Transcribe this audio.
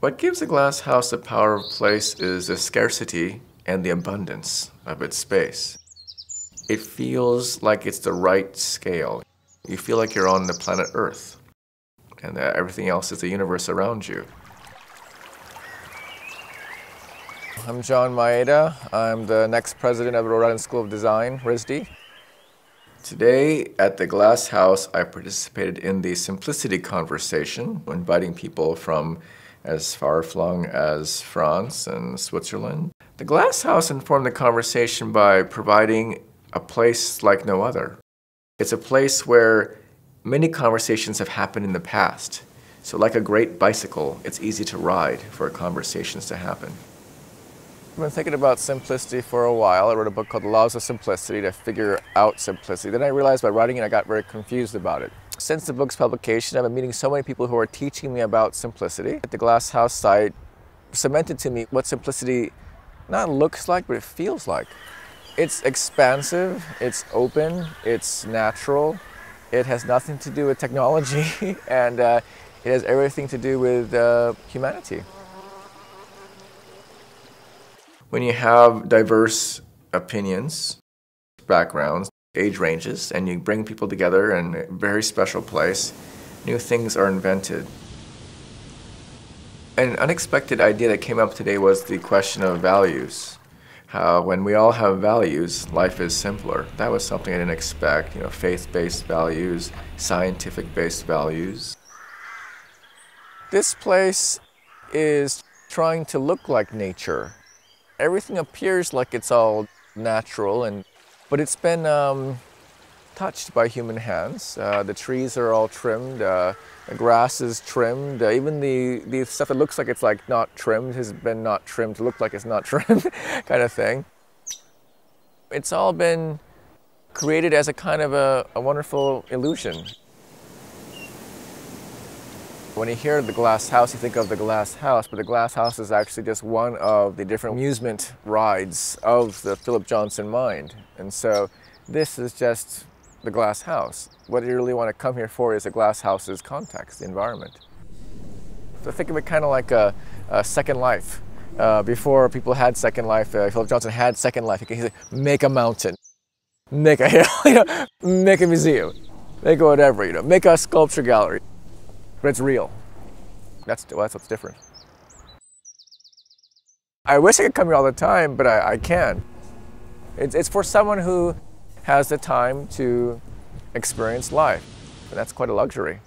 What gives a glass house the power of place is the scarcity and the abundance of its space. It feels like it's the right scale. You feel like you're on the planet Earth and that everything else is the universe around you. I'm John Maeda. I'm the next president of Rhode Island School of Design, RISD. Today at the Glass House, I participated in the simplicity conversation, inviting people from as far-flung as France and Switzerland. The Glass House informed the conversation by providing a place like no other. It's a place where many conversations have happened in the past. So like a great bicycle, it's easy to ride for conversations to happen. I've been thinking about simplicity for a while. I wrote a book called The Laws of Simplicity to figure out simplicity. Then I realized by writing it, I got very confused about it. Since the book's publication, I've been meeting so many people who are teaching me about simplicity. At the Glass House site cemented to me what simplicity not looks like, but it feels like. It's expansive, it's open, it's natural, it has nothing to do with technology, and it has everything to do with humanity. When you have diverse opinions, backgrounds, age ranges, and you bring people together in a very special place, new things are invented. An unexpected idea that came up today was the question of values. How when we all have values, life is simpler. That was something I didn't expect, you know, faith-based values, scientific-based values. This place is trying to look like nature. Everything appears like it's all natural, but it's been touched by human hands. The trees are all trimmed, the grass is trimmed, even the stuff that looks like it's like not trimmed has been not trimmed to look like it's not trimmed kind of thing. It's all been created as a kind of a wonderful illusion. When you hear the glass house, you think of the glass house, but the glass house is actually just one of the different amusement rides of the Philip Johnson mind. And so this is just the glass house. What you really want to come here for is the glass house's context, the environment. So think of it kind of like a Second Life. Before people had Second Life, Philip Johnson had Second Life. He said, make a mountain, make a hill, you know, make a museum, make whatever, you know, make a sculpture gallery. But it's real. That's what's different. I wish I could come here all the time, but I can't. It's for someone who has the time to experience life, and that's quite a luxury.